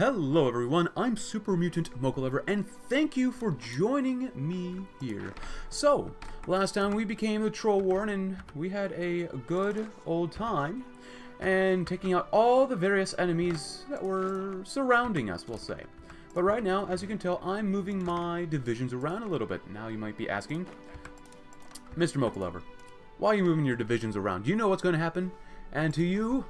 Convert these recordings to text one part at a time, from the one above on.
Hello everyone, I'm Super Mutant Mokulever, and thank you for joining me here. So, last time we became the Troll Warren, and we had a good old time, and taking out all the various enemies that were surrounding us, we'll say. But right now, as you can tell, I'm moving my divisions around a little bit. Now you might be asking, Mr. Mokulever, why are you moving your divisions around? Do you know what's going to happen? And to you,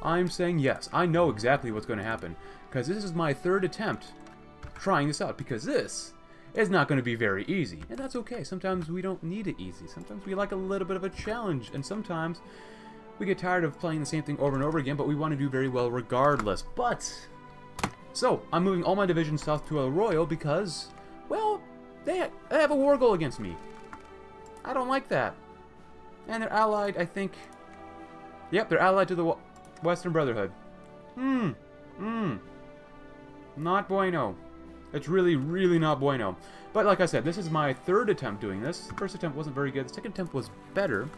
I'm saying yes, I know exactly what's going to happen. Because this is my third attempt trying this out. Because this is not going to be very easy. And that's okay. Sometimes we don't need it easy. Sometimes we like a little bit of a challenge. And sometimes we get tired of playing the same thing over and over again. But we want to do very well regardless. But, so, I'm moving all my divisions south to Arroyo because, well, they have a war goal against me. I don't like that. And they're allied, I think. Yep, they're allied to the Western Brotherhood. Not bueno. It's really, really not bueno. But like I said, this is my third attempt doing this. The first attempt wasn't very good. The second attempt was better.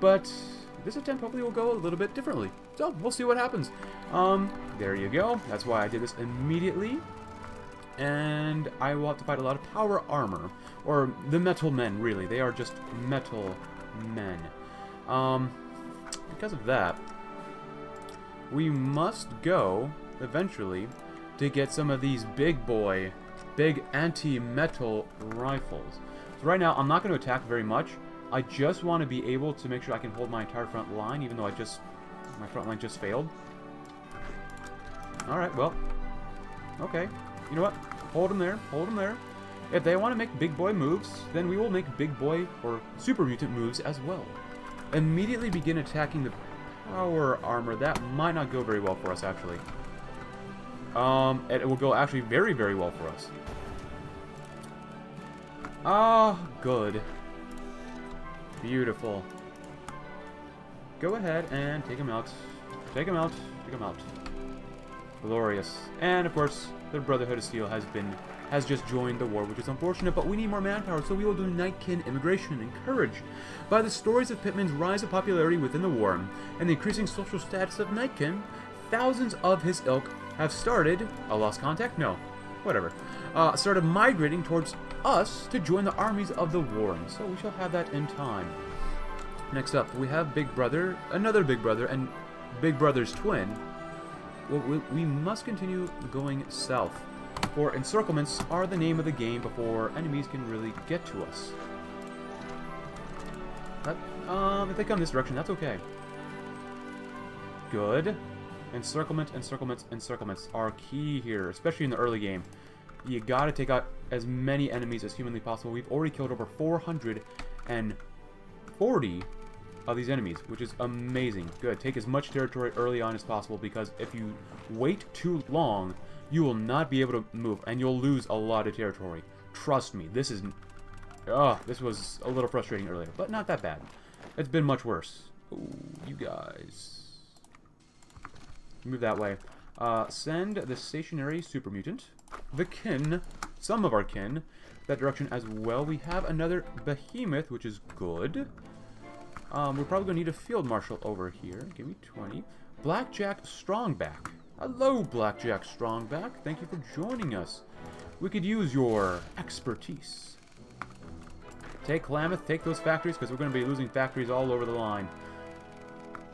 But this attempt probably will go a little bit differently. So, we'll see what happens. There you go. That's why I did this immediately. And I will have to fight a lot of power armor. Or the metal men, really. They are just metal men. Because of that, we must go, eventually, to get some of these big anti-metal rifles. So right now, I'm not going to attack very much. I just want to be able to make sure I can hold my entire front line, even though my front line just failed. Alright, well, okay. You know what? Hold them there. Hold them there. If they want to make big boy moves, then we will make big boy or super mutant moves as well. Immediately begin attacking the power armor. That might not go very well for us, actually. It will go actually very, very well for us. Ah, good. Beautiful. Go ahead and take him out. Take him out. Take him out. Glorious. And, of course, the Brotherhood of Steel has just joined the war, which is unfortunate, but we need more manpower, so we will do Nightkin immigration, encouraged by the stories of Pittman's rise of popularity within the war, and the increasing social status of Nightkin, thousands of his ilk have started... I lost contact? No. Whatever. Started migrating towards us to join the armies of the Warren, so we shall have that in time. Next up, we have Big Brother, another Big Brother, and Big Brother's twin. We must continue going south, for encirclements are the name of the game before enemies can really get to us. But, if they come this direction, that's okay. Good. Encirclements are key here, especially in the early game. You gotta take out as many enemies as humanly possible. We've already killed over 440 of these enemies, which is amazing. Good. Take as much territory early on as possible, because if you wait too long, you will not be able to move, and you'll lose a lot of territory. Trust me, this is... Ugh, this was a little frustrating earlier, but not that bad. It's been much worse. Ooh, you guys... Move that way. Send the stationary super mutant, the kin, some of our kin, that direction as well. We have another behemoth, which is good. We're probably going to need a field marshal over here. Give me 20. Blackjack Strongback. Hello, Blackjack Strongback. Thank you for joining us. We could use your expertise. Take Klamath, take those factories, because we're going to be losing factories all over the line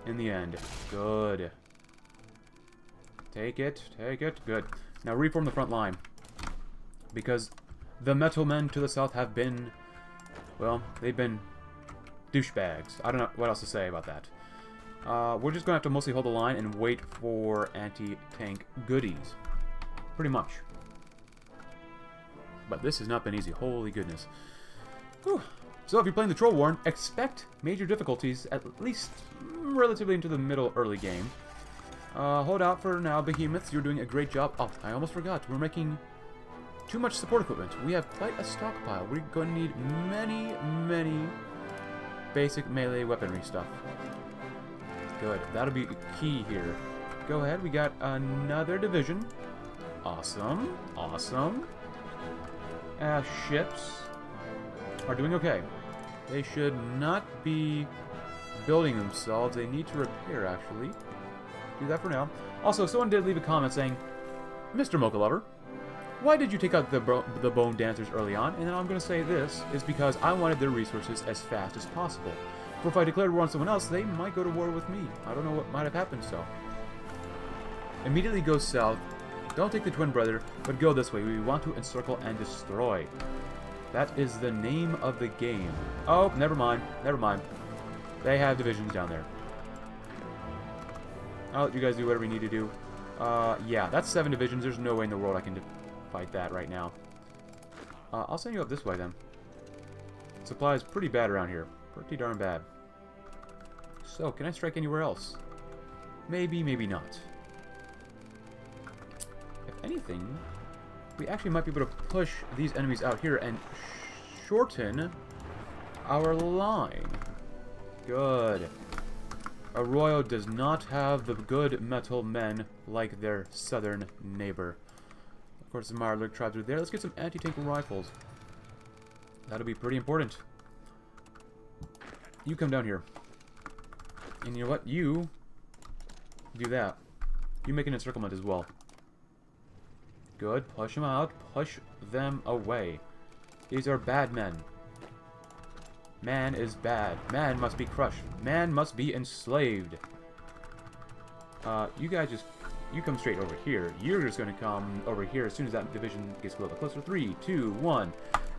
in the end. Good. Take it, good. Now reform the front line, because the metal men to the south have been, well, they've been douchebags. I don't know what else to say about that. We're just going to have to mostly hold the line and wait for anti-tank goodies, pretty much. But this has not been easy, holy goodness. Whew. So if you're playing the Troll Warren, expect major difficulties, at least relatively into the middle early game. Hold out for now, behemoths. You're doing a great job. Oh, I almost forgot. We're making too much support equipment. We have quite a stockpile. We're going to need many, many basic melee weaponry stuff. Good. That'll be key here. Go ahead. We got another division. Awesome. Awesome. Ships are doing okay. They should not be building themselves. They need to repair, actually. Do that for now. Also, someone did leave a comment saying, Mr. Mokulever, why did you take out the Bone Dancers early on? And then I'm going to say this is because I wanted their resources as fast as possible. For if I declared war on someone else, they might go to war with me. I don't know what might have happened, so. Immediately go south. Don't take the twin brother, but go this way. We want to encircle and destroy. That is the name of the game. Oh, never mind. Never mind. They have divisions down there. I'll let you guys do whatever you need to do. Yeah, that's 7 divisions. There's no way in the world I can fight that right now. I'll send you up this way, then. Supply is pretty bad around here. Pretty darn bad. So, can I strike anywhere else? Maybe, maybe not. If anything, we actually might be able to push these enemies out here and shorten our line. Good. Arroyo does not have the good metal men like their southern neighbor. Of course, the Mirelurk tribes are there. Let's get some anti-tank rifles. That'll be pretty important. You come down here. And you know what? You do that. You make an encirclement as well. Good. Push them out. Push them away. These are bad men. Man is bad. Man must be crushed. Man must be enslaved. You guys just... You come straight over here. You're just going to come over here as soon as that division gets a little bit closer. 3, 2, 1.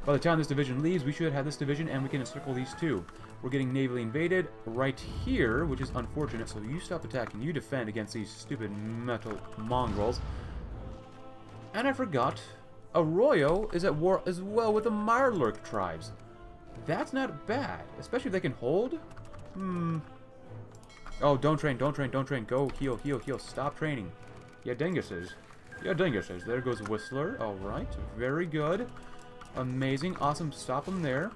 By the time this division leaves, we should have this division and we can encircle these two. We're getting navally invaded right here, which is unfortunate. So you stop attacking. You defend against these stupid metal mongrels. And I forgot, Arroyo is at war as well with the Mirelurk tribes. That's not bad, especially if they can hold. Oh, don't train, don't train, don't train. Go, heal, heal, heal. Stop training. Yadenguses. Yadenguses. There goes Whistler. All right, very good. Amazing, awesome. Stop them there.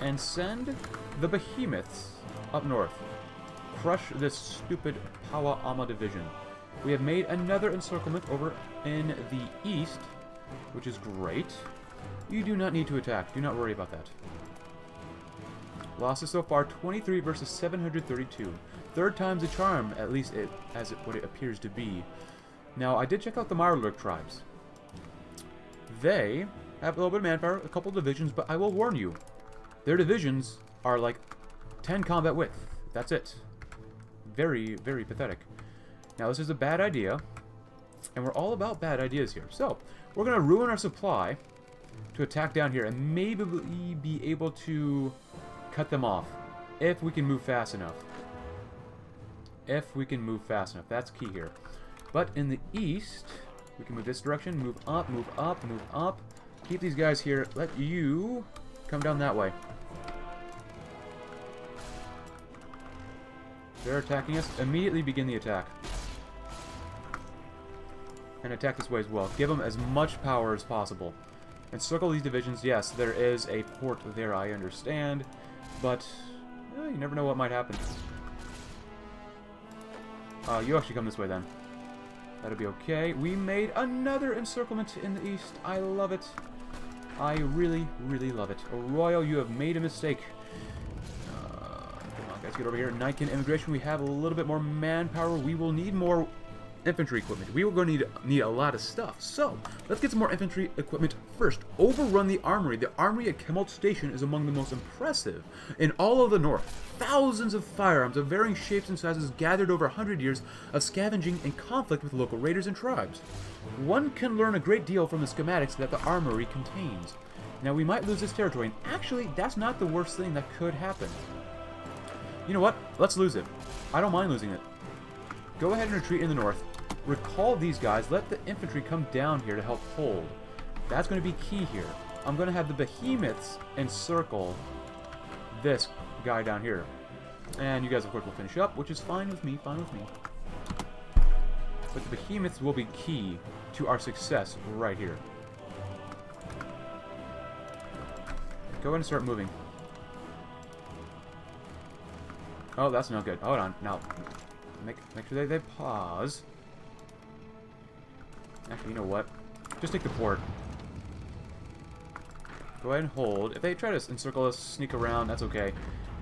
And send the behemoths up north. Crush this stupid Pawaama division. We have made another encirclement over in the east, which is great. You do not need to attack. Do not worry about that. Losses so far, 23 versus 732. Third time's a charm, at least what it appears to be. Now, I did check out the Mirelurk tribes. They have a little bit of manpower, a couple divisions, but I will warn you, their divisions are like 10 combat width. That's it. Very, very pathetic. Now, this is a bad idea, and we're all about bad ideas here. So, we're going to ruin our supply to attack down here and maybe be able to cut them off if we can move fast enough. If we can move fast enough. That's key here. But in the east, we can move this direction, move up, move up, move up. Keep these guys here. Let you come down that way. They're attacking us. Immediately begin the attack. And attack this way as well. Give them as much power as possible. Encircle these divisions. Yes, there is a port there, I understand. But you never know what might happen. You actually come this way then. That'll be okay. We made another encirclement in the east. I love it. I really, really love it. Arroyo, you have made a mistake. Come on, guys, get over here. Nightkin immigration. We have a little bit more manpower. We will need more infantry equipment. We were going to need a lot of stuff. So, let's get some more infantry equipment first. Overrun the armory. The armory at Chemult Station is among the most impressive in all of the north. Thousands of firearms of varying shapes and sizes gathered over 100 years of scavenging and conflict with local raiders and tribes. One can learn a great deal from the schematics that the armory contains. Now, we might lose this territory, and actually, that's not the worst thing that could happen. You know what? Let's lose it. I don't mind losing it. Go ahead and retreat in the north. Recall these guys. Let the infantry come down here to help hold. That's going to be key here. I'm going to have the behemoths encircle this guy down here. And you guys, of course, will finish up, which is fine with me. Fine with me. But the behemoths will be key to our success right here. Go ahead and start moving. Oh, that's not good. Hold on. Now... Make sure they pause. Actually, you know what? Just take the port. Go ahead and hold. If they try to encircle us, sneak around, that's okay.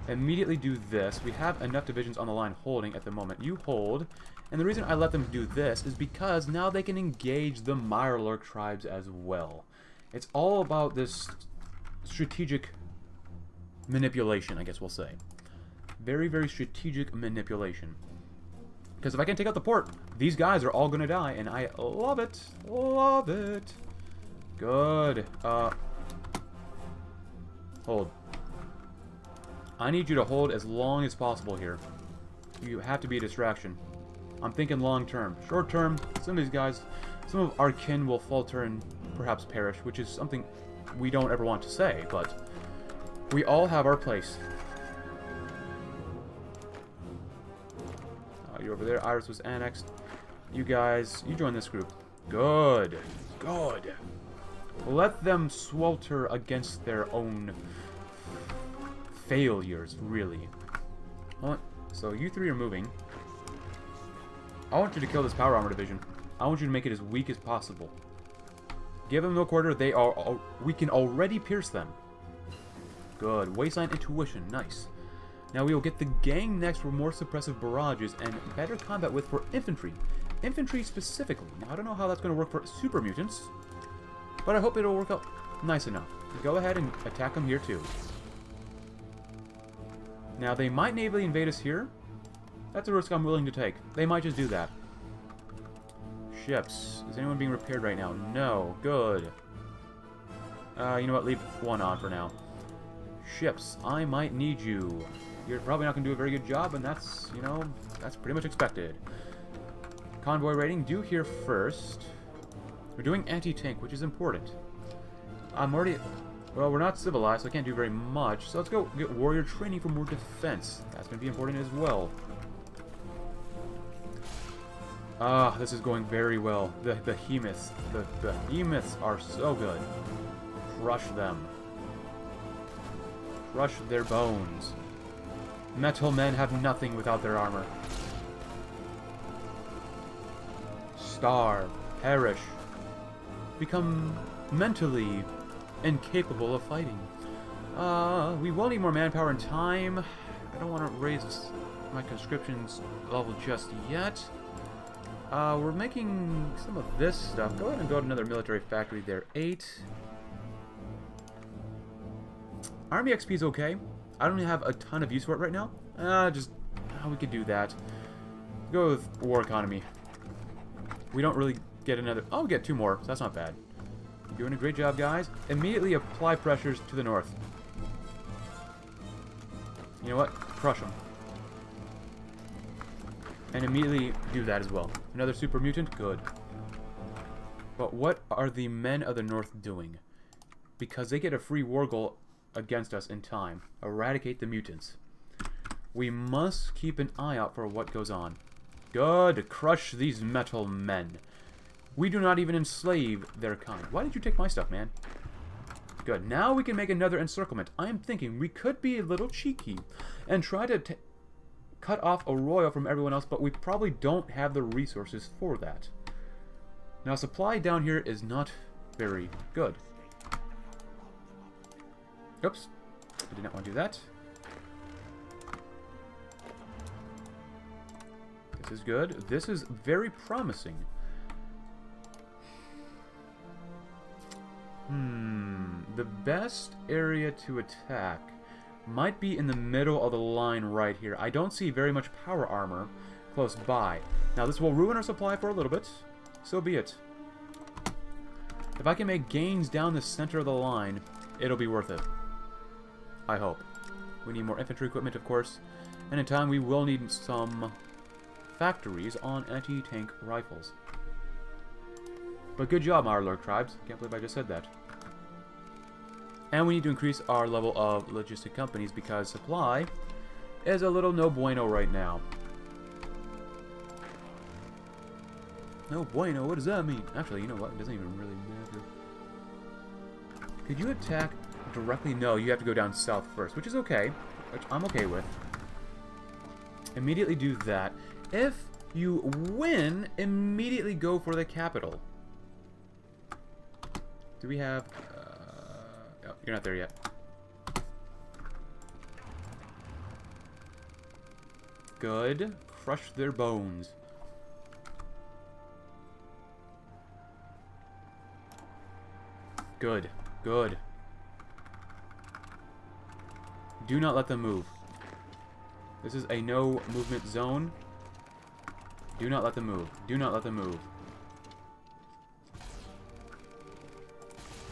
Immediately do this. We have enough divisions on the line holding at the moment. You hold, And the reason I let them do this is because now they can engage the Mirelurk tribes as well. It's all about this strategic manipulation, I guess we'll say. Very, very strategic manipulation. Because if I can take out the port, these guys are all going to die, and I love it. Love it. Good. Hold. I need you to hold as long as possible here. You have to be a distraction. I'm thinking long term. Short term, some of these guys, some of our kin will falter and perhaps perish, which is something we don't ever want to say, but we all have our place. You're over there. Iris was annexed. You guys, you join this group. Good. Good. Let them swelter against their own failures, really. So you three are moving. I want you to kill this power armor division. I want you to make it as weak as possible. Give them no quarter. They are. We can already pierce them. Good. Wasteland intuition. Nice. Now we will get the gang next for more suppressive barrages and better combat with for infantry. Infantry specifically. Now I don't know how that's going to work for super mutants, but I hope it'll work out nice enough. Go ahead and attack them here too. Now they might naval invade us here. That's a risk I'm willing to take. They might just do that. Ships. Is anyone being repaired right now? No. Good. You know what? Leave one on for now. Ships. I might need you. You're probably not going to do a very good job, and that's, you know, that's pretty much expected. Convoy raiding. Do here first. We're doing anti-tank, which is important. I'm already... Well, we're not civilized, so I can't do very much. So let's go get warrior training for more defense. That's going to be important as well. Ah, this is going very well. The behemoths. The behemoths are so good. Crush them. Crush their bones. Metal men have nothing without their armor. Starve. Perish. Become mentally incapable of fighting. We will need more manpower and time. I don't want to raise my conscription's level just yet. We're making some of this stuff. Go ahead and go to another military factory there. 8. Army XP is okay. I don't have a ton of use for it right now. We could do that. Go with war economy. We don't really get another... Oh, we'll get 2 more, so that's not bad. You're doing a great job, guys. Immediately apply pressures to the north. You know what? Crush them. And immediately do that as well. Another super mutant? Good. But what are the men of the north doing? Because they get a free war goal against us in time. Eradicate the mutants. We must keep an eye out for what goes on. Good. Crush these metal men. We do not even enslave their kind. Why did you take my stuff, man? Good. Now we can make another encirclement. I am thinking we could be a little cheeky and try to... cut off Arroyo from everyone else, but we probably don't have the resources for that. Now, supply down here is not very good. Oops. I did not want to do that. This is good. This is very promising. The best area to attack might be in the middle of the line right here. I don't see very much power armor close by. Now, this will ruin our supply for a little bit. So be it. If I can make gains down the center of the line, it'll be worth it. I hope. We need more infantry equipment, of course. And in time, we will need some factories on anti-tank rifles. But good job, Mirelurk tribes. Can't believe I just said that. And we need to increase our level of logistic companies because supply is a little no bueno right now. No bueno? What does that mean? Actually, you know what? It doesn't even really matter. Could you attack directly? No, you have to go down south first, which is okay. Which I'm okay with. Immediately do that. If you win, immediately go for the capital. Do we have... You're not there yet. Good. Crush their bones. Good. Good. Do not let them move. This is a no-movement zone. Do not let them move. Do not let them move.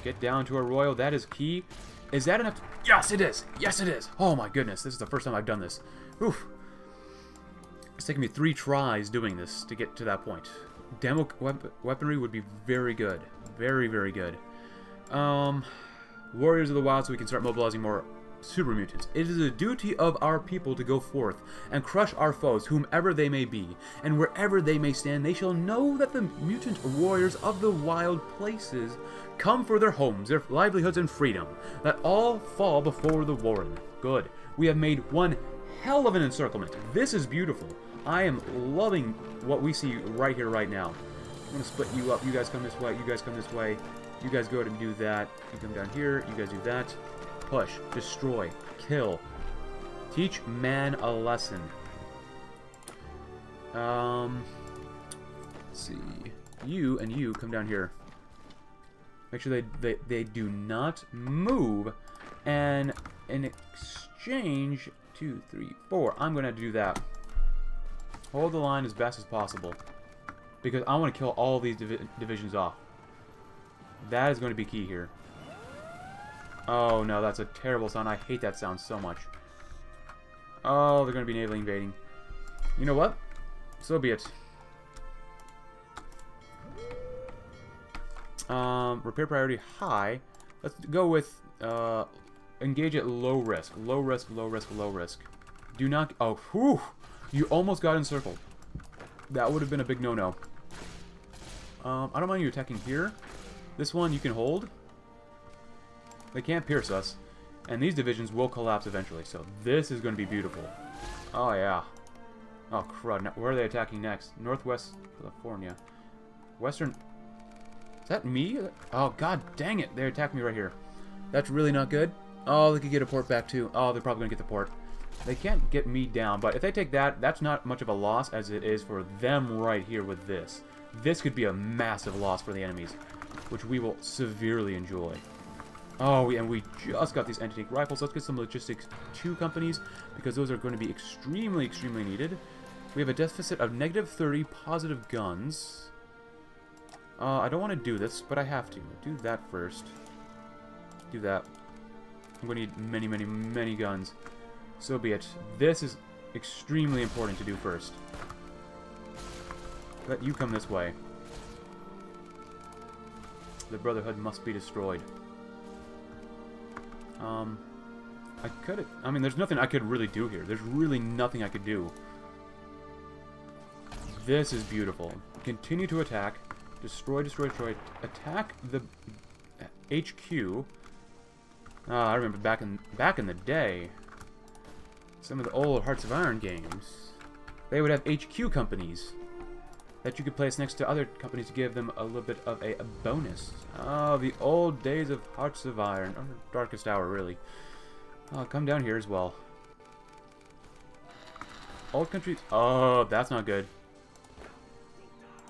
Get down to Arroyo. That is key. Is that enough? Yes, it is. Yes, it is. Oh, my goodness. This is the first time I've done this. Oof. It's taken me 3 tries doing this to get to that point. Demo weaponry would be very good. Very, very good. Warriors of the Wild, so we can start mobilizing more super mutants. It is the duty of our people to go forth and crush our foes, whomever they may be, and wherever they may stand, they shall know that the mutant warriors of the wild places come for their homes, their livelihoods, and freedom. Let all fall before the Warren. Good. We have made one hell of an encirclement. This is beautiful. I am loving what we see right here, right now. I'm going to split you up. You guys come this way. You guys come this way. You guys go and do that. You come down here. You guys do that. Push. Destroy. Kill. Teach man a lesson. Let's see. You and you come down here. Make sure they do not move. And in exchange... 2, 3, 4. I'm going to do that. Hold the line as best as possible, because I want to kill all these divisions off. That is going to be key here. Oh no, that's a terrible sound. I hate that sound so much. Oh, they're going to be naval invading. You know what? So be it. Repair priority high. Let's go with... engage at low risk. Low risk, low risk, low risk. Do not... Oh, whew! You almost got encircled. That would have been a big no-no. I don't mind you attacking here. This one you can hold. They can't pierce us. And these divisions will collapse eventually. So this is going to be beautiful. Oh, yeah. Oh, crud. Now, where are they attacking next? Northwest California. Western... Is that me? Oh, god dang it. They attacked me right here. That's really not good. Oh, they could get a port back, too. Oh, they're probably going to get the port. They can't get me down, but if they take that, that's not much of a loss as it is for them right here with this. This could be a massive loss for the enemies, which we will severely enjoy. Oh, and we just got these anti-tank rifles. Let's get some Logistics 2 companies, because those are going to be extremely, extremely needed. We have a deficit of negative 30 positive guns. I don't want to do this, but I have to. Do that first. Do that. I'm going to need many, many, many guns. So be it. This is extremely important to do first. Let you come this way. The Brotherhood must be destroyed. I could... I mean, there's nothing I could really do here. There's really nothing I could do. This is beautiful. Continue to attack. Destroy, destroy, destroy. Attack the HQ... Ah, I remember back in the day, some of the old Hearts of Iron games, they would have HQ companies that you could place next to other companies to give them a little bit of a bonus. Oh, the old days of Hearts of Iron, or Darkest Hour, really. Oh, come down here as well. Old countries. Oh, that's not good.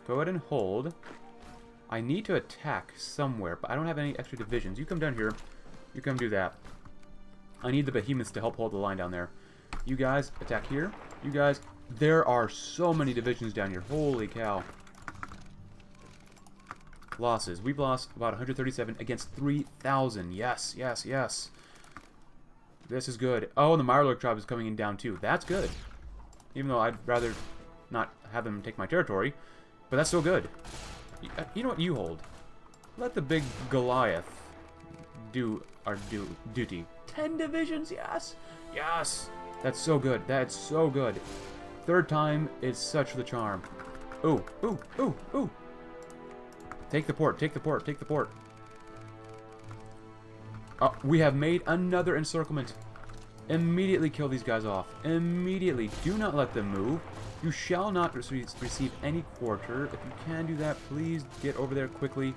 Go ahead and hold. I need to attack somewhere, but I don't have any extra divisions. You come down here. You come do that. I need the behemoths to help hold the line down there. You guys, attack here. You guys, there are so many divisions down here. Holy cow. Losses. We've lost about 137 against 3,000. Yes, yes, yes. This is good. Oh, and the Mirelurk tribe is coming in down too. That's good. Even though I'd rather not have them take my territory. But that's still good. You know what? You hold. Let the big Goliath do... our duty. 10 divisions, yes! Yes! That's so good. That's so good. Third time is such the charm. Ooh, ooh, ooh, ooh! Take the port, take the port, take the port. We have made another encirclement. Immediately kill these guys off. Immediately. Do not let them move. You shall not receive any quarter. If you can do that, please get over there quickly.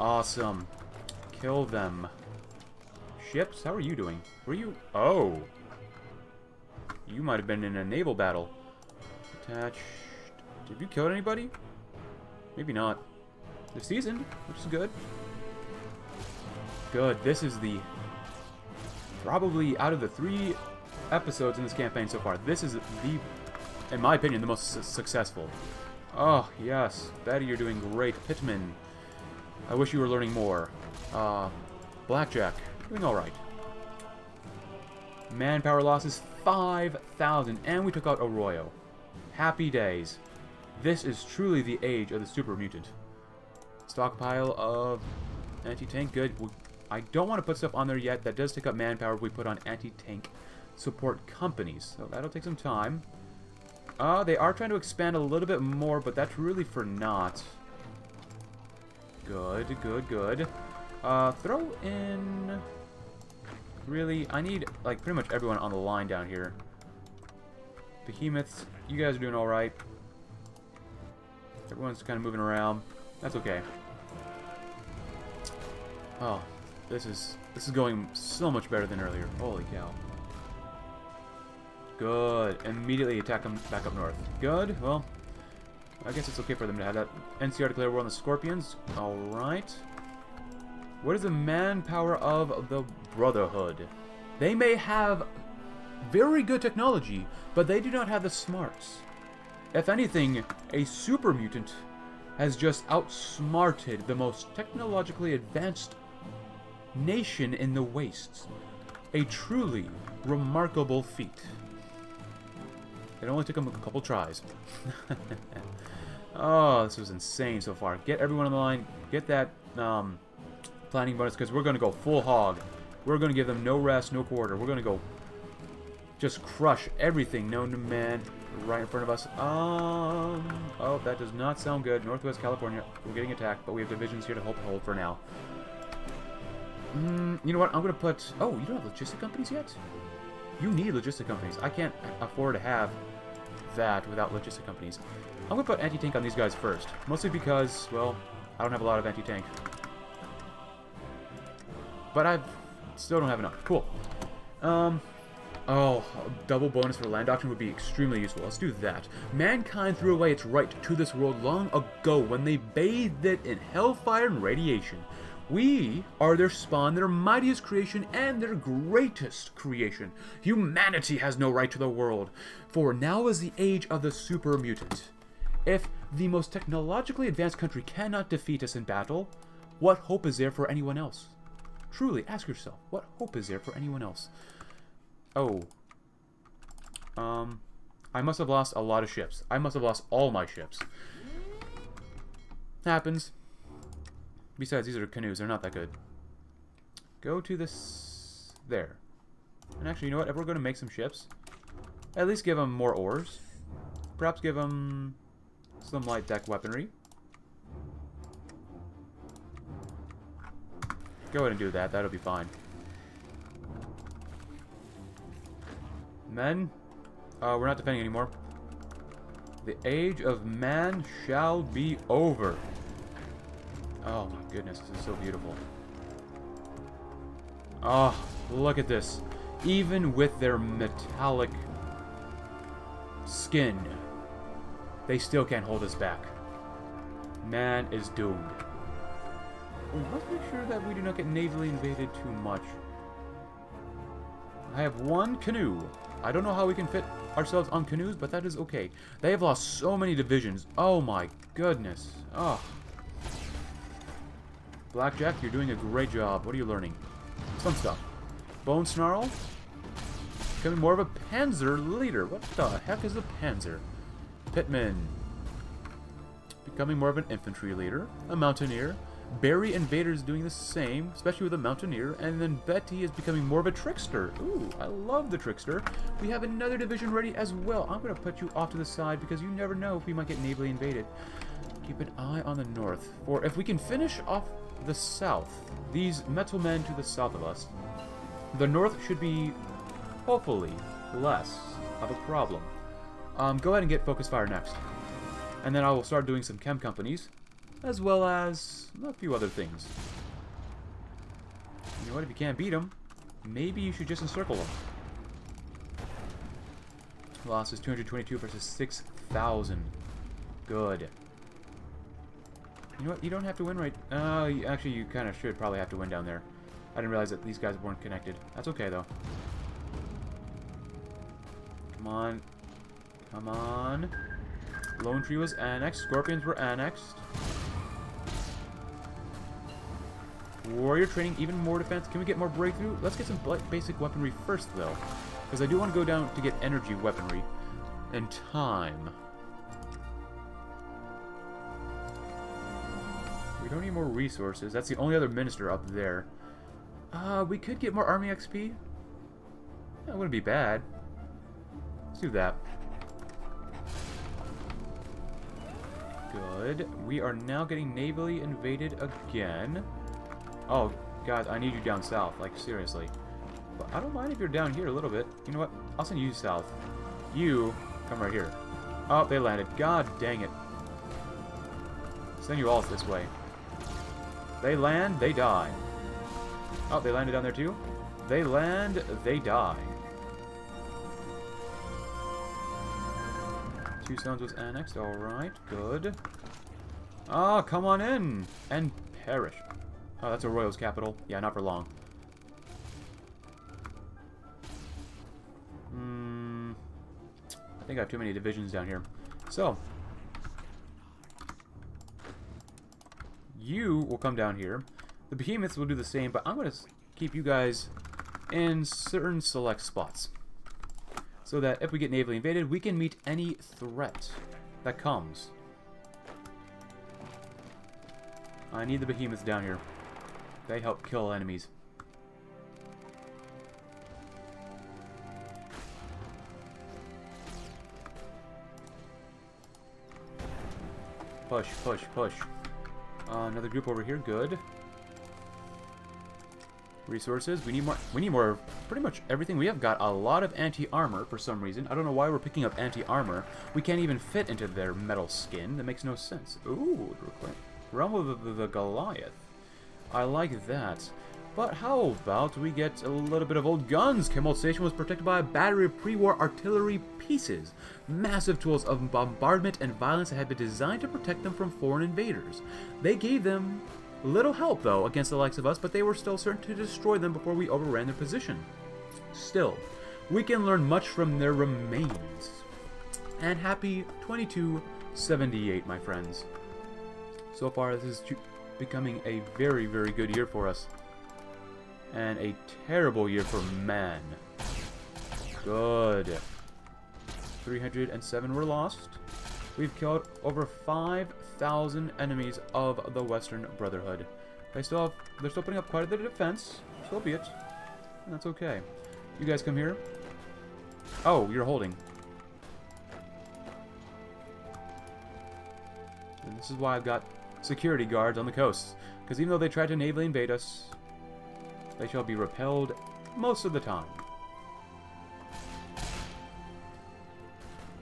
Awesome. Kill them. Ships, how are you doing? Were you... Oh! You might have been in a naval battle. Attached... Have you killed anybody? Maybe not. They're seasoned, which is good. good. This is the... probably out of the 3 episodes in this campaign so far, this is the, in my opinion, the most successful. Oh, yes. Betty, you're doing great. Pittman, I wish you were learning more. Blackjack, doing alright. Manpower losses, 5,000. And we took out Arroyo. Happy days. This is truly the age of the super mutant. Stockpile of anti-tank, good. I don't want to put stuff on there yet. That does take up manpower if we put on anti-tank support companies. So that'll take some time. They are trying to expand a little bit more, but that's really for naught. Good, good, good. Throw in... really, I need, like, pretty much everyone on the line down here. Behemoths, you guys are doing alright. Everyone's kind of moving around. That's okay. Oh, this is going so much better than earlier. Holy cow. Good. Immediately attack them back up north. Good. Well, I guess it's okay for them to have that. NCR declare war on the Scorpions. Alright. What is the manpower of the Brotherhood? They may have very good technology, but they do not have the smarts. If anything, a super mutant has just outsmarted the most technologically advanced nation in the wastes. A truly remarkable feat. It only took him a couple tries. Oh, this was insane so far. Get everyone on the line. Get that planning bonus, because we're going to go full hog. We're going to give them no rest, no quarter. We're going to go just crush everything known to man right in front of us. Oh, that does not sound good. Northwest California, we're getting attacked, but we have divisions here to help hold for now. You know what? I'm going to put... oh, you don't have logistic companies yet? You need logistic companies. I can't afford to have that without logistic companies. I'm going to put anti-tank on these guys first. Mostly because, well, I don't have a lot of anti-tank. But I still don't have enough. Cool. Oh, a double bonus for land doctrine would be extremely useful. Let's do that. Mankind threw away its right to this world long ago when they bathed it in hellfire and radiation. We are their spawn, their mightiest creation, and their greatest creation. Humanity has no right to the world, for now is the age of the super mutant. If the most technologically advanced country cannot defeat us in battle, what hope is there for anyone else? Truly, ask yourself, what hope is there for anyone else? Oh. I must have lost a lot of ships. I must have lost all my ships. Happens. Besides, these are canoes. They're not that good. Go to this... there. And actually, you know what? If we're going to make some ships, at least give them more ores. Perhaps give them some light deck weaponry. Go ahead and do that. That'll be fine. Men? We're not defending anymore. The age of man shall be over. Oh my goodness, this is so beautiful. Oh, look at this. Even with their metallic skin, they still can't hold us back. Man is doomed. Let's make sure that we do not get navally invaded too much. I have one canoe. I don't know how we can fit ourselves on canoes, but that is okay. They have lost so many divisions. Oh my goodness. Oh. Blackjack, you're doing a great job. What are you learning? Some stuff. Bone Snarl? Becoming more of a Panzer leader. What the heck is a Panzer? Pittman. Becoming more of an infantry leader. A Mountaineer. Barry Invader is doing the same, especially with a Mountaineer. And then Betty is becoming more of a Trickster. Ooh, I love the Trickster. We have another division ready as well. I'm going to put you off to the side because you never know if we might get navally invaded. Keep an eye on the north. For if we can finish off... the south. These metal men to the south of us. The north should be, hopefully, less of a problem. Go ahead and get focus fire next. And then I will start doing some chem companies, as well as a few other things. You know what, if you can't beat them, maybe you should just encircle them. Loss is 222 versus 6,000. Good. You know what? You don't have to win right... actually, you kind of should probably have to win down there. I didn't realize that these guys weren't connected. That's okay, though. Come on. Come on. Lone Tree was annexed. Scorpions were annexed. Warrior training, even more defense. Can we get more breakthrough? Let's get some basic weaponry first, though. Because I do want to go down to get energy weaponry. And time. We don't need more resources. That's the only other minister up there. We could get more army XP. That wouldn't be bad. Let's do that. Good. We are now getting navally invaded again. Oh, guys, I need you down south. Like, seriously. But I don't mind if you're down here a little bit. You know what? I'll send you south. You, come right here. Oh, they landed. God dang it. Send you all this way. They land, they die. Oh, they landed down there too? They land, they die. Two stones was annexed. Alright, good. Ah, oh, come on in and perish. Oh, that's Arroyo's capital. Yeah, not for long. I think I have too many divisions down here. So, you will come down here. The behemoths will do the same, but I'm going to keep you guys in certain select spots. So that if we get navally invaded, we can meet any threat that comes. I need the behemoths down here. They help kill enemies. Push, push, push. Another group over here. Good. Resources. We need more. Pretty much everything. We have got a lot of anti-armor for some reason. I don't know why we're picking up anti-armor. We can't even fit into their metal skin. That makes no sense. Ooh, Realm of the Goliath. I like that. But how about we get a little bit of old guns? Chemult Station was protected by a battery of pre-war artillery pieces, massive tools of bombardment and violence that had been designed to protect them from foreign invaders. They gave them little help, though, against the likes of us, but they were still certain to destroy them before we overran their position. Still, we can learn much from their remains. And happy 2278, my friends. So far, this is becoming a very, very good year for us. And a terrible year for man. Good. 307 were lost. We've killed over 5,000 enemies of the Western Brotherhood. They're still putting up quite a bit of defense. So be it. And that's okay. You guys come here. Oh, you're holding. And this is why I've got security guards on the coasts. Because even though they tried to navally invade us, they shall be repelled most of the time.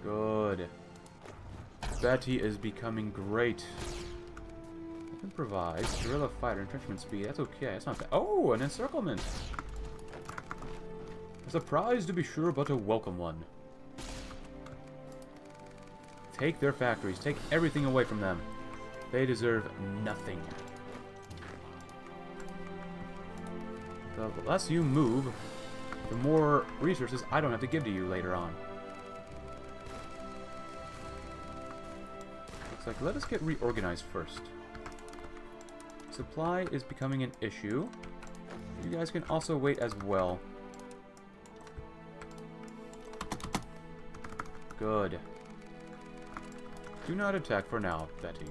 Good. Betty is becoming great. Improvise. Guerrilla fighter. Entrenchment speed. That's okay. That's not bad. Oh, an encirclement. A surprise to be sure, but a welcome one. Take their factories. Take everything away from them. They deserve nothing. The less you move, the more resources I don't have to give to you later on. Looks like, let us get reorganized first. Supply is becoming an issue. You guys can also wait as well. Good. Do not attack for now, Betty.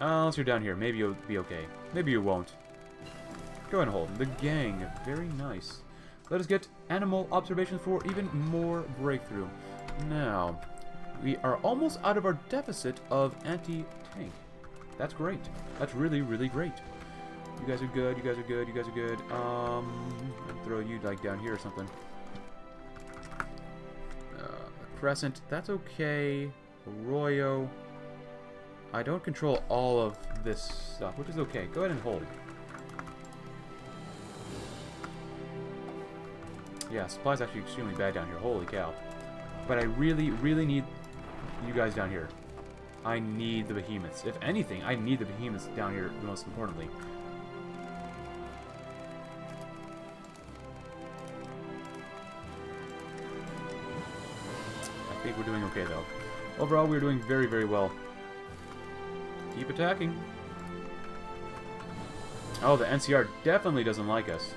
Unless you're down here, maybe you'll be okay. Maybe you won't. Go ahead and hold. The gang. Very nice. Let us get animal observations for even more breakthrough. Now, we are almost out of our deficit of anti-tank. That's great. That's really, really great. You guys are good. You guys are good. You guys are good. I'll throw you, like, down here or something. Crescent. That's okay. Arroyo. I don't control all of this stuff, which is okay. Go ahead and hold. Yeah, supply's actually extremely bad down here. Holy cow. But I really, really need you guys down here. I need the behemoths. If anything, I need the behemoths down here, most importantly. think we're doing okay, though. Overall, we're doing very, very well. Keep attacking. Oh, the NCR definitely doesn't like us.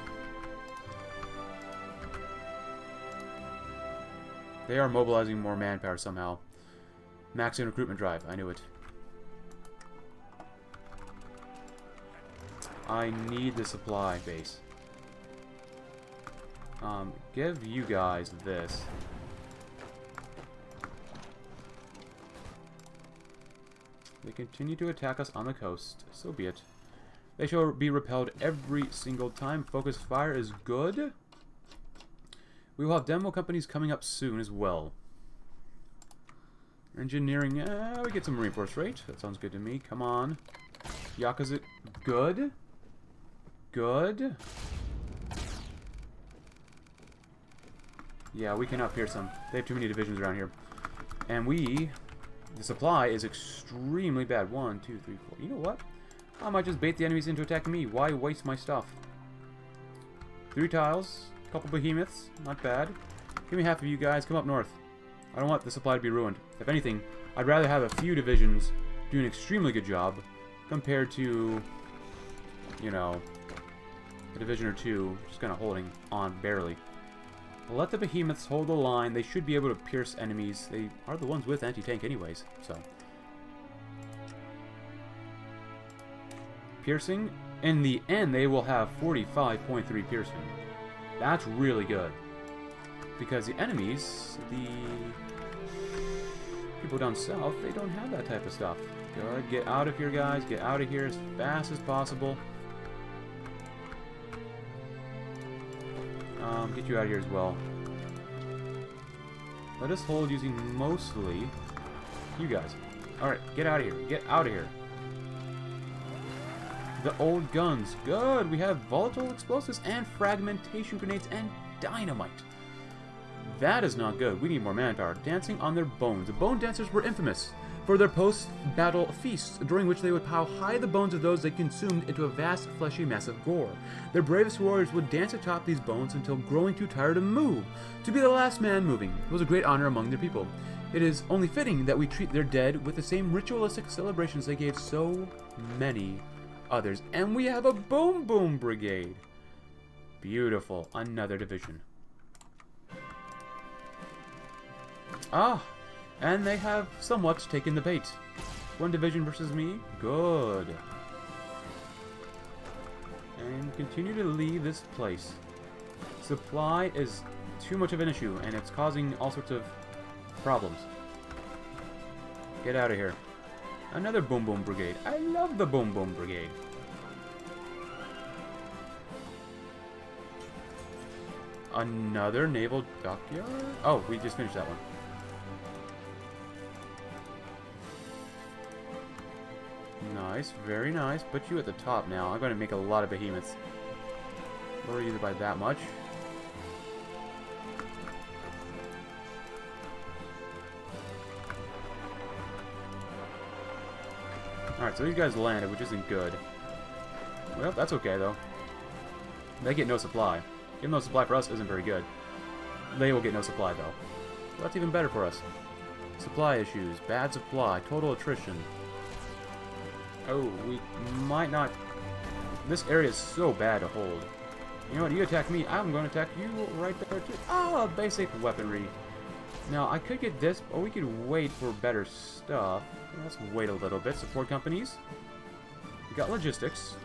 They are mobilizing more manpower somehow. Maximum recruitment drive. I knew it. I need the supply base. Give you guys this. They continue to attack us on the coast. So be it. They shall be repelled every single time. Focus fire is good. We will have demo companies coming up soon as well. Engineering. We get some reinforced rate. That sounds good to me. Come on. Yakuza. Good. Good. Yeah, we cannot pierce them. They have too many divisions around here. And we... The supply is extremely bad. 1, 2, 3, 4. You know what? I might just bait the enemies into attacking me. Why waste my stuff? 3 tiles. Couple behemoths. Not bad. Give me half of you guys. Come up north. I don't want the supply to be ruined. If anything, I'd rather have a few divisions do an extremely good job compared to, you know, a division or two just kind of holding on barely. Let the behemoths hold the line. They should be able to pierce enemies. They are the ones with anti-tank anyways, so. Piercing. In the end, they will have 45.3 piercing. That's really good. Because the enemies, the people down south, they don't have that type of stuff. Good. Get out of here, guys. Get out of here as fast as possible. Get you out of here as well. Let us hold using mostly you guys. Alright, get out of here. Get out of here. The old guns. Good. We have volatile explosives and fragmentation grenades and dynamite. That is not good. We need more manpower. Dancing on their bones. The Bone Dancers were infamous for their post-battle feasts, during which they would pile high the bones of those they consumed into a vast, fleshy mass of gore. Their bravest warriors would dance atop these bones until growing too tired to move. To be the last man moving was a great honor among their people. It is only fitting that we treat their dead with the same ritualistic celebrations they gave so many others. And we have a Boom Boom Brigade. Beautiful. Another division. Ah! And they have somewhat taken the bait. 1 division versus me. Good. And continue to leave this place. Supply is too much of an issue, and it's causing all sorts of problems. Get out of here. Another Boom Boom Brigade. I love the Boom Boom Brigade. Another naval dockyard? Oh, we just finished that one. Nice, very nice. Put you at the top now. I'm going to make a lot of behemoths. Lower you by that much. Alright, so these guys landed, which isn't good. Well, that's okay, though. They get no supply. Even though supply for us isn't very good. They will get no supply, though. So that's even better for us. Supply issues. Bad supply. Total attrition. Oh, we might not... This area is so bad to hold. You know what? You attack me, I'm going to attack you right there, too. Ah, basic weaponry. Now, I could get this, or we could wait for better stuff. Let's wait a little bit. Support companies. We got logistics.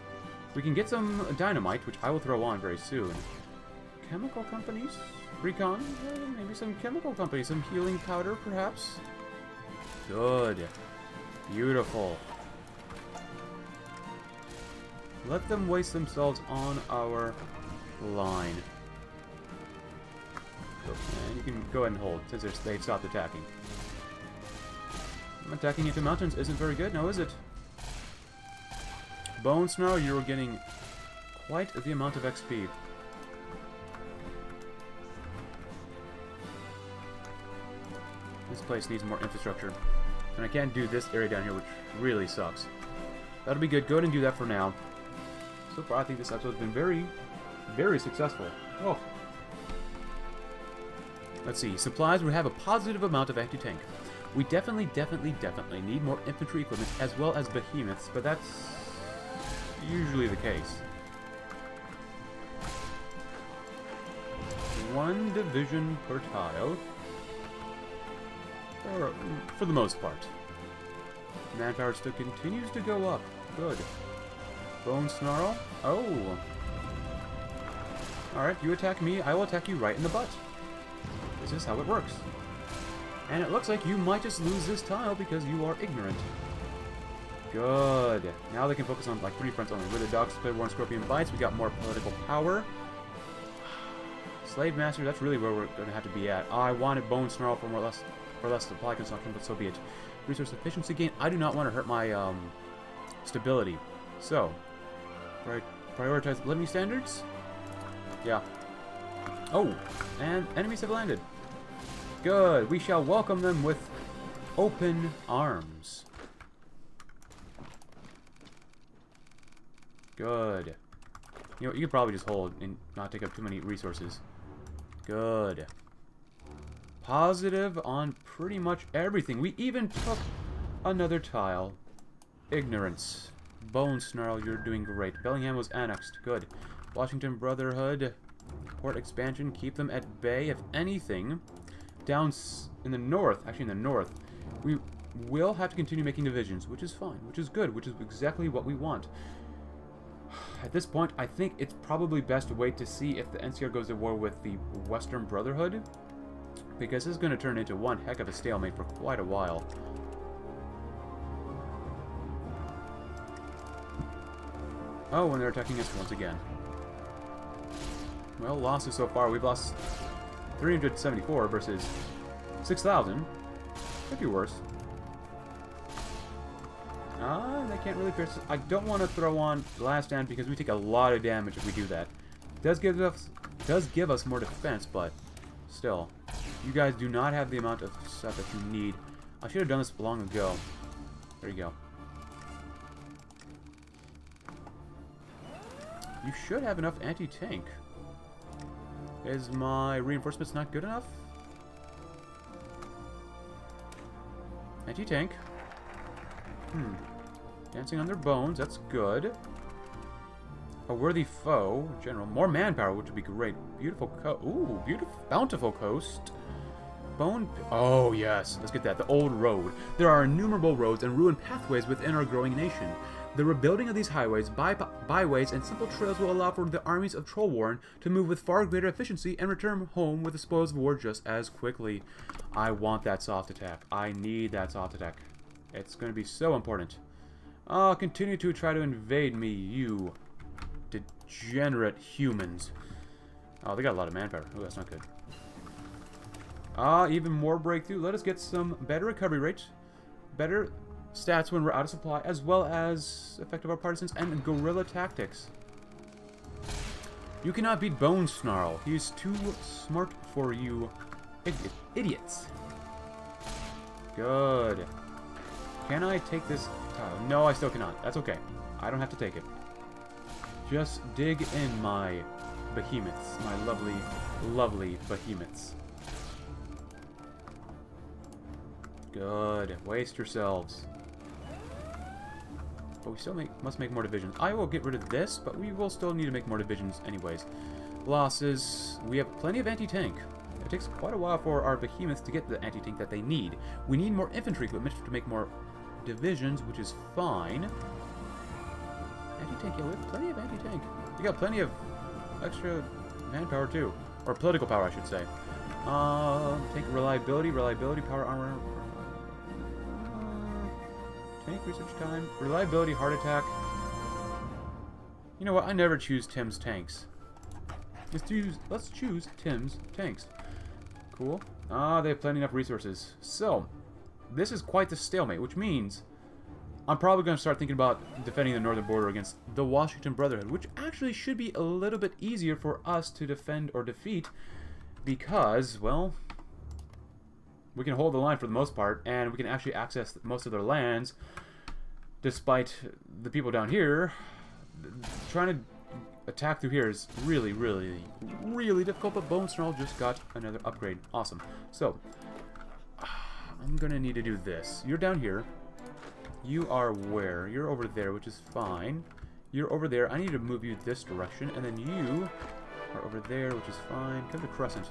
We can get some dynamite, which I will throw on very soon. Chemical companies? Recon? Maybe some chemical companies. Some healing powder, perhaps? Good. Beautiful. Let them waste themselves on our line. And you can go ahead and hold, since they've stopped attacking. Attacking into mountains isn't very good now, is it? Bone Snarl, you're getting quite the amount of XP. This place needs more infrastructure. And I can't do this area down here, which really sucks. That'll be good. Go ahead and do that for now. So far, I think this episode has been very, very successful. Oh. Let's see. Supplies would have a positive amount of anti-tank. We definitely need more infantry equipment as well as behemoths, but that's usually the case. One division per tile. Or, for the most part. Manpower still continues to go up. Good. Bone Snarl. Oh! Alright, you attack me, I will attack you right in the butt. This is how it works. And it looks like you might just lose this tile because you are ignorant. Good. Now they can focus on like three fronts only. With the dogs play war and scorpion bites, we got more political power. Slave master, that's really where we're gonna have to be at. I wanted Bone Snarl for more or less supply consumption, but so be it. Resource efficiency gain. I do not want to hurt my stability. So prioritize living standards. Yeah. Oh, and enemies have landed. Good. We shall welcome them with open arms. Good. You know, you could probably just hold and not take up too many resources. Good. Positive on pretty much everything. We even took another tile. Ignorance. Bone Snarl, you're doing great. Bellingham was annexed. Good. Washington Brotherhood. Port expansion. Keep them at bay. If anything, down in the north, actually in the north, we will have to continue making divisions, which is fine, which is good, which is exactly what we want. At this point, I think it's probably best to wait to see if the NCR goes to war with the Western Brotherhood, because this is going to turn into one heck of a stalemate for quite a while. Oh, and they're attacking us once again. Well, losses so far. We've lost 374 versus 6,000. Could be worse. Ah, they can't really pierce. I don't want to throw on last stand because we take a lot of damage if we do that. Does give us more defense, but still, you guys do not have the amount of stuff that you need. I should have done this long ago. There you go. You should have enough anti-tank. Is my reinforcements not good enough? Anti-tank. Hmm. Dancing on their bones, that's good. A worthy foe. General. More manpower, which would be great. Beautiful coast. Ooh, beautiful. Bountiful coast. Bone. Oh, yes. Let's get that. The old road. There are innumerable roads and ruined pathways within our growing nation. The rebuilding of these highways, byways, and simple trails will allow for the armies of Troll Warren to move with far greater efficiency and return home with the spoils of war just as quickly. I want that soft attack. I need that soft attack. It's going to be so important. Oh, continue to try to invade me, you degenerate humans. Oh, they got a lot of manpower. Oh, that's not good. Ah, even more breakthrough. Let us get some better recovery rates, better stats when we're out of supply, as well as effective our partisans and guerrilla tactics. You cannot beat Bone Snarl. He is too smart for you, idiots. Good. Can I take this tile? No, I still cannot. That's okay. I don't have to take it. Just dig in, my behemoths. My lovely, lovely behemoths. Good. Waste yourselves. But we still must make more divisions. I will get rid of this, but we will still need to make more divisions anyways. Losses. We have plenty of anti-tank. It takes quite a while for our behemoths to get the anti-tank that they need. We need more infantry equipment to make more divisions, which is fine. Anti-tank, yeah, we have plenty of anti-tank. We got plenty of extra manpower too. Or political power, I should say. Tank reliability, power armor. Tank research time. Reliability, heart attack. You know what? I never choose Tim's tanks. Let's choose Tim's tanks. Cool. Ah, they have plenty enough resources. So, this is quite the stalemate, which means I'm probably going to start thinking about defending the northern border against the Washington Brotherhood, which actually should be a little bit easier for us to defend or defeat because, well, we can hold the line for the most part, and we can actually access most of their lands despite the people down here trying to attack through here is really, really, really difficult, but Bone Snarl just got another upgrade. Awesome. So, I'm going to need to do this. You're down here. You are where? You're over there, which is fine. You're over there. I need to move you this direction, and then you are over there, which is fine. Come to Crescent.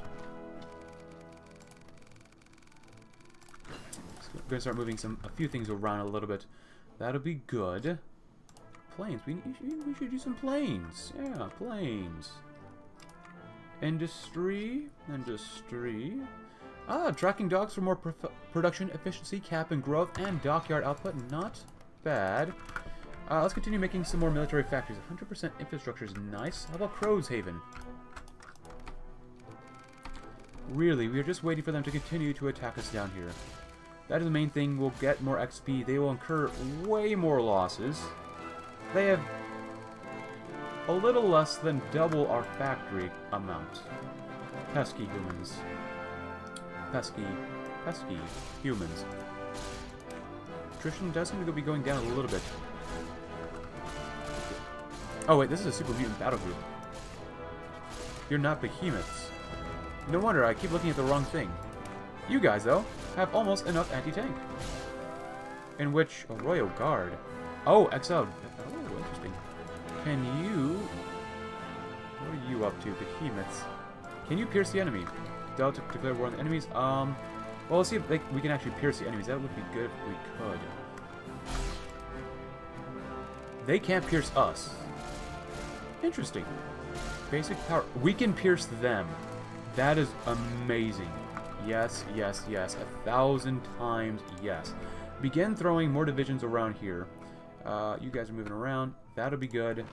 So I'm gonna start moving a few things around a little bit. That'll be good. Planes. We should do some planes. Yeah, planes. Industry. Industry. Ah, tracking dogs for more production efficiency, cap and growth, and dockyard output. Not bad. Let's continue making some more military factories. 100% infrastructure is nice. How about Crowshaven? Really, we are just waiting for them to continue to attack us down here. That is the main thing. We'll get more XP. They will incur way more losses. They have a little less than double our factory amount. Pesky humans. Pesky humans. Attrition does seem to be going down a little bit. Oh wait, this is a super mutant battle group. You're not behemoths. No wonder, I keep looking at the wrong thing. You guys, though, have almost enough anti-tank. In which, Arroyo Guard. Oh, XL. Oh, interesting. Can you... What are you up to, behemoths? Can you pierce the enemy? Dealt to declare war on the enemies. Well, let's see if we can actually pierce the enemies. That would be good if we could. They can't pierce us. Interesting. Basic power. We can pierce them. That is amazing. Yes, yes, yes. 1,000 times yes. Begin throwing more divisions around here. You guys are moving around. That'll be good.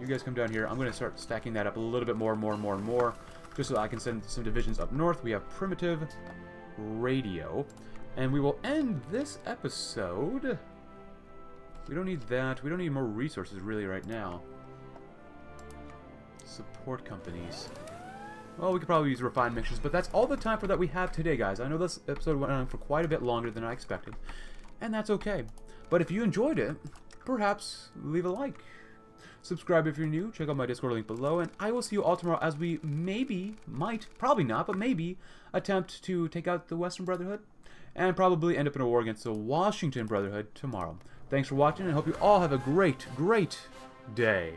You guys come down here. I'm going to start stacking that up a little bit more. Just so I can send some divisions up north. We have primitive radio. And we will end this episode. We don't need that. We don't need more resources really right now. Support companies. Well, we could probably use refined mixtures, but that's all the time for that we have today, guys. I know this episode went on for quite a bit longer than I expected, and that's okay. But if you enjoyed it, perhaps leave a like. Subscribe if you're new, check out my Discord link below, and I will see you all tomorrow as we maybe, might, probably not, but maybe attempt to take out the Western Brotherhood and probably end up in a war against the Washington Brotherhood tomorrow. Thanks for watching, and I hope you all have a great, great day.